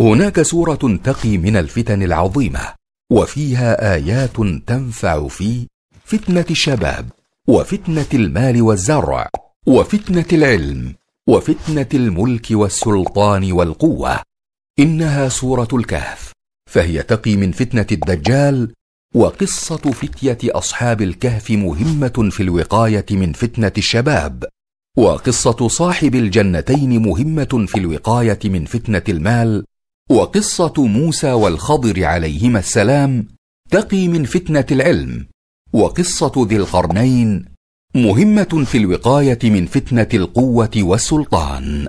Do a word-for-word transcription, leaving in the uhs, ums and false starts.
هناك سورة تقي من الفتن العظيمة، وفيها آيات تنفع في فتنة الشباب، وفتنة المال والزرع، وفتنة العلم، وفتنة الملك والسلطان والقوة. إنها سورة الكهف، فهي تقي من فتنة الدجال. وقصة فتية أصحاب الكهف مهمة في الوقاية من فتنة الشباب، وقصة صاحب الجنتين مهمة في الوقاية من فتنة المال، وقصة موسى والخضر عليهما السلام تقي من فتنة العلم، وقصة ذي القرنين مهمة في الوقاية من فتنة القوة والسلطان.